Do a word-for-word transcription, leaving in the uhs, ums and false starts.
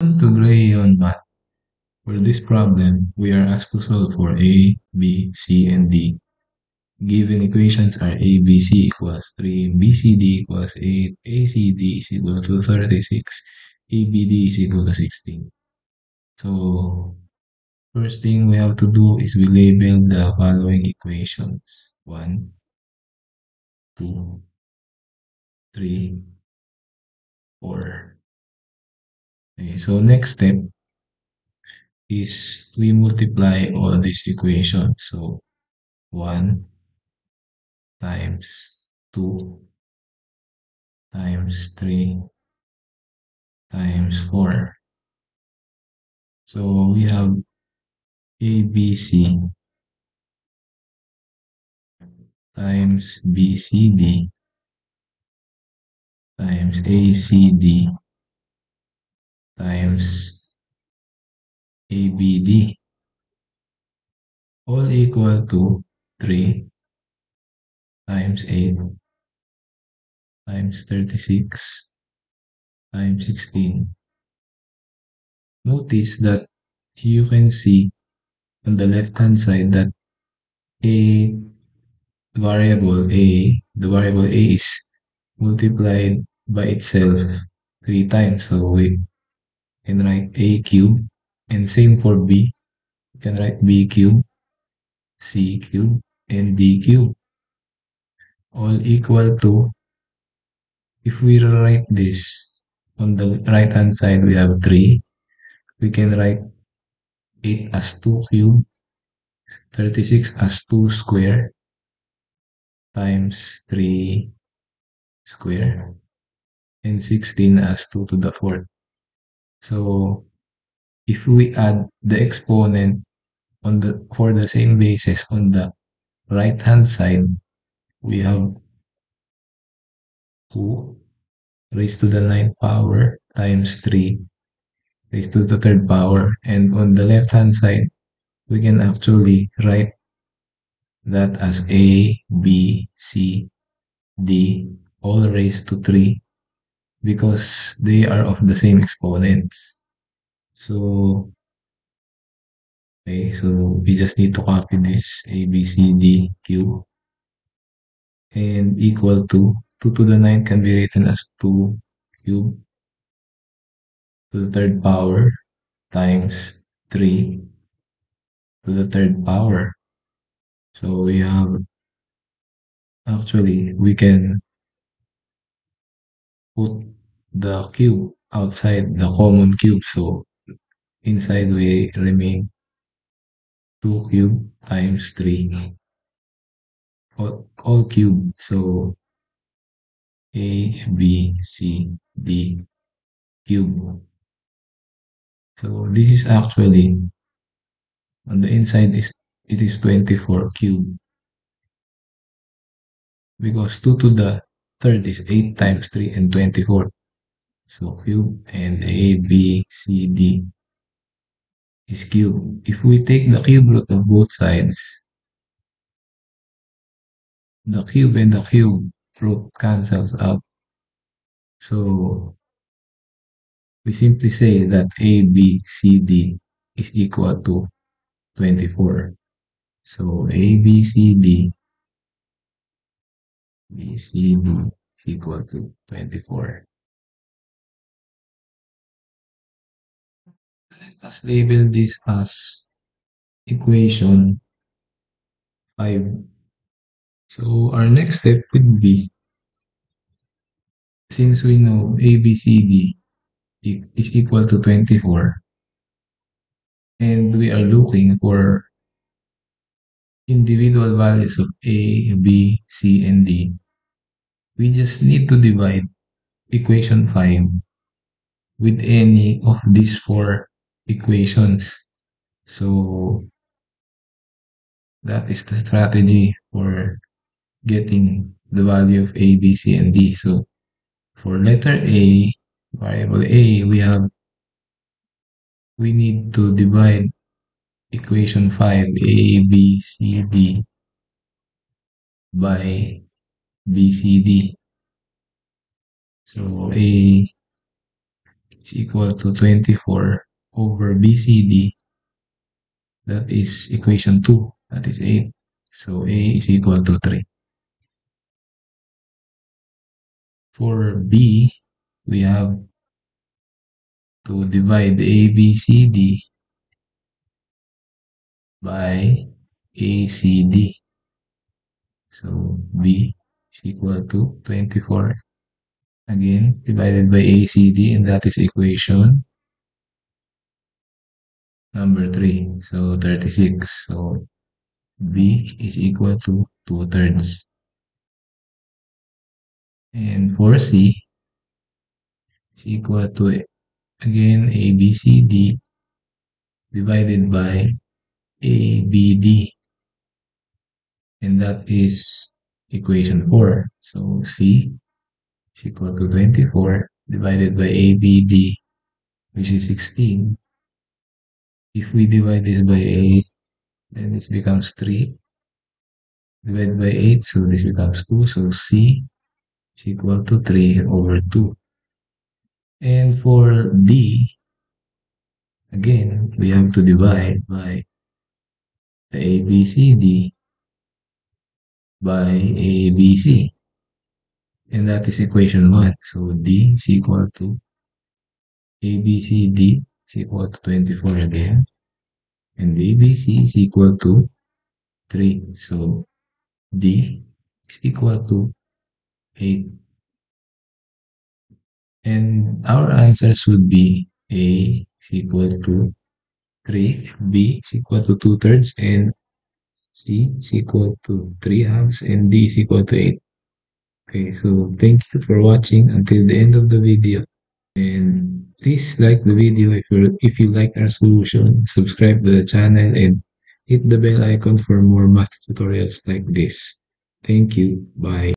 Welcome to GrayYeon Math. For this problem, we are asked to solve for A, B, C, and D. Given equations are A, B, C equals three, B, C, D equals eight, A, C, D is equal to thirty-six, A, B, D is equal to sixteen. So, first thing we have to do is we label the following equations. one, two, three, four. Okay, so next step is we multiply all these equations. So one times two times three times four. So we have A, B, C times B, C, D times A, C, D times A B D, all equal to three times eight times thirty-six times sixteen. Notice that you can see on the left hand side that a variable a the variable a is multiplied by itself three times, so we can write A cube, and same for B. You can write B cube, C cube, and D cube, all equal to, if we write this on the right hand side, we have three. We can write eight as two cube, thirty-six as two square, times three square, and sixteen as two to the fourth. So if we add the exponent on the for the same basis on the right hand side, we have two raised to the ninth power times three raised to the third power, and on the left hand side we can actually write that as A, B, C, D all raised to three, because they are of the same exponents. So, okay, so we just need to copy this A, B, C, D cube, and equal to two to the ninth can be written as two cube to the third power times three to the third power. So we have, actually we can put the cube outside the common cube, so inside we remain two cube times three, all, all cube. So A, B, C, D cube. So this is actually on the inside is it is twenty-four cube, because two to the third is eight times three and twenty-four. So cube, and A, B, C, D is cube. If we take the cube root of both sides, the cube and the cube root cancels out. So we simply say that A, B, C, D is equal to twenty-four. So A, B, C, D B, C, D is equal to twenty-four. Let us label this as equation five. So our next step would be, since we know A, B, C, D is equal to twenty-four, and we are looking for individual values of A, B, C, and D, we just need to divide equation five with any of these four equations. So that is the strategy for getting the value of A, B, C, and D. So for letter A, variable A, we have we need to divide equation five, A, B, C, D by B, C, D. So A, it's equal to twenty-four over B C D. That is equation two, that is A. So A is equal to three. For B, we have to divide A B C D by A C D. So B is equal to twenty-four, again, divided by A C D, and that is equation number three, so thirty-six. So B is equal to two thirds. And for C, is equal to, again, A B C D divided by A B D. And that is equation four. So C is equal to twenty-four divided by A B D, which is sixteen. If we divide this by eight, then this becomes three. Divided by eight, so this becomes two. So C is equal to three over two. And for D, again, we have to divide by the A B C D by A B C. And that is equation one. So D is equal to A B C D is equal to twenty-four again. And A B C is equal to three. So D is equal to eight. And our answers would be A is equal to three, B is equal to two thirds, and C is equal to three halves, and D is equal to eight. Okay, so thank you for watching until the end of the video. And please like the video if you if you like our solution, subscribe to the channel, and hit the bell icon for more math tutorials like this. Thank you. Bye.